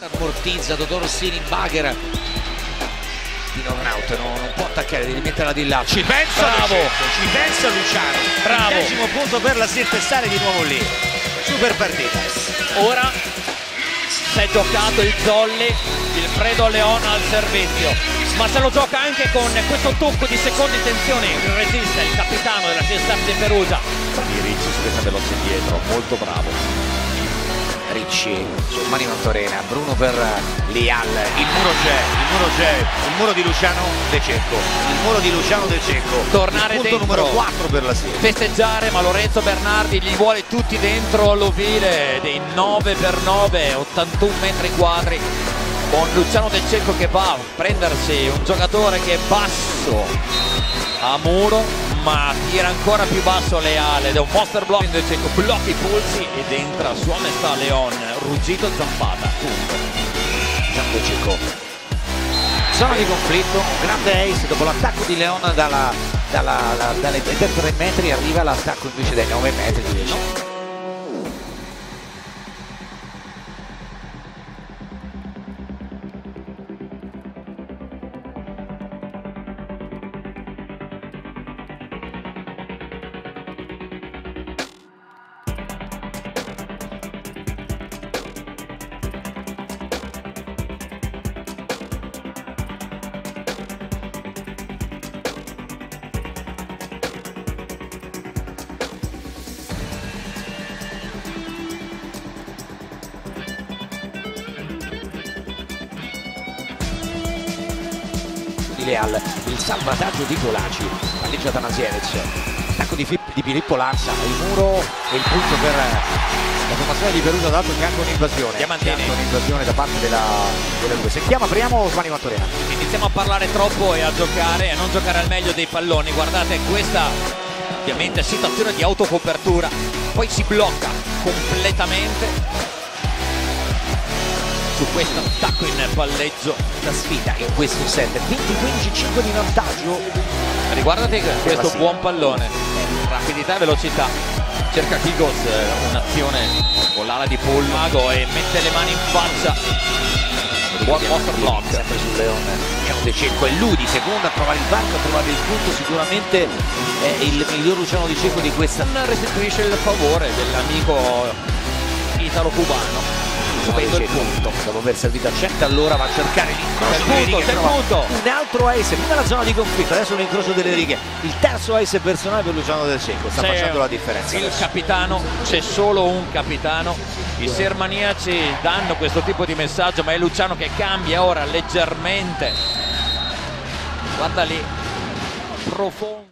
Ammortizza Dottor Rossini, Bagher di Nornaut, non può attaccare, deve metterla di là, ci pensa, bravo, ci pensa Luciano, bravo, il 10° punto per la Sir Pessare di nuovo lì, super partita. Ora si è giocato il zolle, il Fredo Leon al servizio, ma se lo gioca anche con questo tocco di secondi, tensione, resiste il capitano della Sir Safety Perugia. Ricci su questa veloce dietro, molto bravo Ricci, Svani Vantorelli, Bruno per Leal, il muro di Luciano De Cecco, tornare il punto dentro, numero 4 per la Sir, festeggiare, ma Lorenzo Bernardi li vuole tutti dentro all'ovile dei 9x9, 81 metri quadri, con Luciano De Cecco che va a prendersi un giocatore che è basso a muro, ma tira ancora più basso Leale ed è un monster block, De Cecco blocca i polsi ed entra sua onestà Leon, ruggito zampata, punto. De Cecco, zona di conflitto, grande ace dopo l'attacco di Leon dalle 3 metri arriva l'attacco invece dai 9 metri di Leon. Leal, il salvataggio di Colaci, palleggiata Nasievic, attacco di Filippo Lanza, il muro e il punto per la formazione di Perugia, dato che anche un'invasione, da parte della Juve. Sentiamo, apriamo Svani Vantorelli. Iniziamo a parlare troppo e a giocare, a non giocare al meglio dei palloni. Guardate questa ovviamente situazione di autocopertura, poi si blocca completamente su questo attacco in palleggio. La sfida in questo set, 20-15, 5 di vantaggio. Guardate questo buon pallone, rapidità e velocità, cerca Kigos un'azione con l'ala di Paul Mago e mette le mani in faccia, buon monster block sempre sul Leone. De Cecco e lui di seconda a trovare il banco, a trovare il punto, sicuramente è il miglior Luciano De Cecco di questa, restituisce il favore dell'amico italo-cubano. Il punto, dopo aver servito a 100 allora va a cercare l'incrocio delle righe, un altro ace, prima la zona di conflitto, adesso l'incrocio delle righe, il terzo ace personale per Luciano De Cecco, sta facendo la differenza. Il adesso capitano, c'è solo un capitano, i sermaniaci danno questo tipo di messaggio, ma è Luciano che cambia ora leggermente, guarda lì, profondo.